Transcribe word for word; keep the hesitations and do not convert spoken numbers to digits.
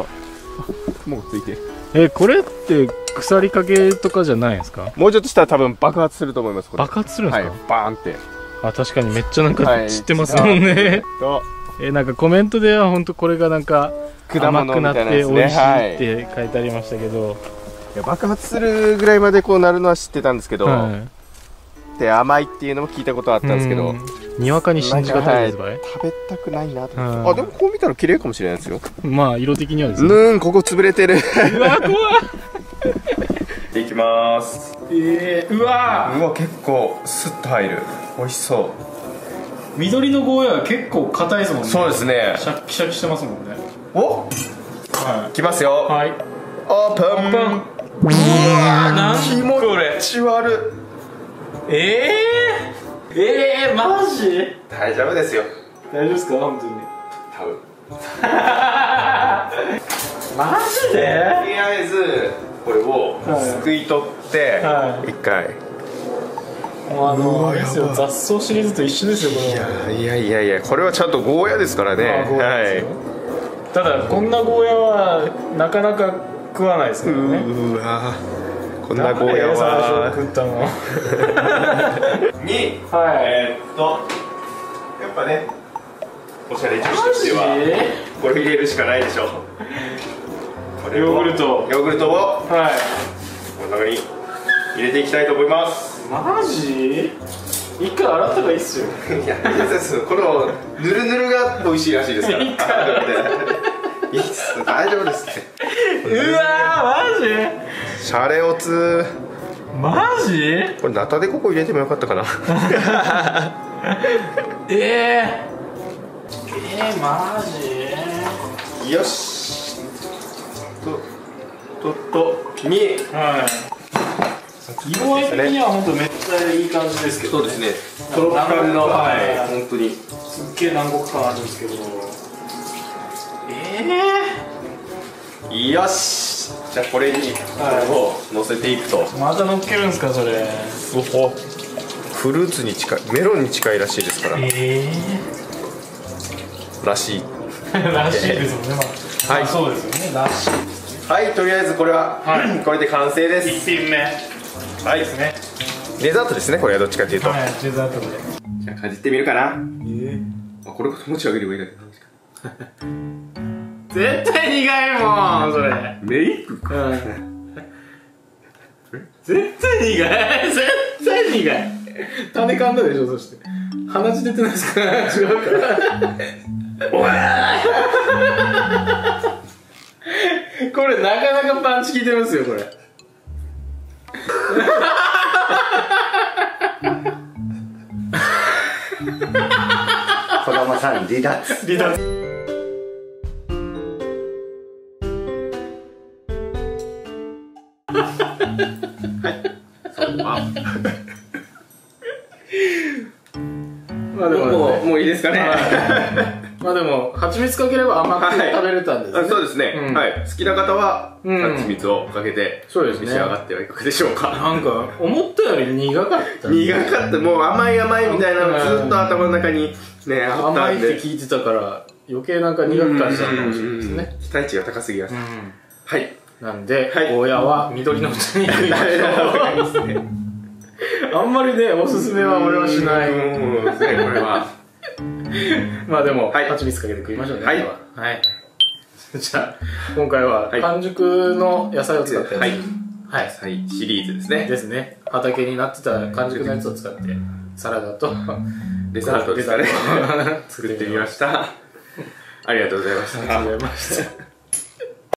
あ、もうついてる。え、これって腐りかけとかじゃないですか？もうちょっとしたら多分爆発すると思います。これ爆発するんですか？はい、バーンって。あ、確かにめっちゃなんか散ってますもんね。え、なんかコメントでは本当これがなんか甘くなって美味しいって書いてありましたけど、爆発するぐらいまでこうなるのは知ってたんですけど、で甘いっていうのも聞いたことあったんですけど、にわかに信じがたいです。食べたくないなと。あ、でもこう見たら綺麗かもしれないですよ。まあ色的にはですね。うん、ここ潰れてる。うわ、怖い。いきます。えー、うわうわ、結構スッと入る。美味しそう。緑のゴーヤは結構硬いですもんね。そうですね、シャキシャキしてますもんね。お、はい、きますよ。はい、オープン。うわ、なん気持ち悪い。えー、えー、マジ？大丈夫ですよ。大丈夫ですか？本当に多分。マジで？とりあえずこれをすくい取って一回、もうあの雑草シリーズと一緒ですよこれ。いやいやいや、これはちゃんとゴーヤですからね。はい。ただこんなゴーヤはなかなか食わないですからね。うわ、こんなゴーヤは食ったのに、えっとやっぱね、おしゃれ女子としてはこれ入れるしかないでしょ。ヨーグルト、ヨーグルトをこの中に入れていきたいと思います。マジ？一回洗った方がいいっすよ。いや、このぬるぬるが美味しいらしいですから。一回洗って。いいっす、大丈夫ですって。うわー、マジ？シャレオツ。マジ？これナタデココ入れてもよかったかな。えー、えー、マジ？よし。と、と、と、に。はい。色合い的には本当めっちゃいい感じですけど、そうですね、トロピカルの、はい、本当にすっげえ南国感あるんですけど、ええ、よし、じゃあこれにこれを乗せていくと。また乗っけるんですかそれ。おお、フルーツに近い、メロンに近いらしいですから。ええ、らしいらしいですもんね。はい、そうですよね、らしい。はい、とりあえずこれはこれで完成です。一品目、はいですね。デザートですね、これはどっちかというと。はい、デザートで。じゃあかじってみるかな。ええ。あ、これ持ち上げればいいだけ。絶対苦いもん、それ。メイクか。絶対苦い、絶対苦い。種噛んだでしょ、そして。鼻血出てないですから。違うから。おい。これなかなかパンチ効いてますよ、これ。児玉さん離脱。離脱。はい。そうか。まあでももうもういいですかね。まあでも蜂蜜かければ甘く食べれたんですね。そうですね。はい。好きな方は蜂蜜をかけて召し上がってはいかがでしょうか。なんか思ったより苦かった。苦かった。もう甘い甘いみたいなのずっと頭の中に。ね、甘いって聞いてたから余計なんか苦く感じたかもしれないですね。期待値が高すぎます。はい、なんでゴーヤは緑のうちに食いましょう。あんまりね、おすすめは俺はしない。うんですね、これは。まあでも蜂蜜かけて食いましょうね。はいはい。じゃあ今回は完熟の野菜を使ってはいシリーズですねですね畑になってた完熟のやつを使ってサラダとデザートですかね。作ってみました。ありがとうございました。ありがとうございました。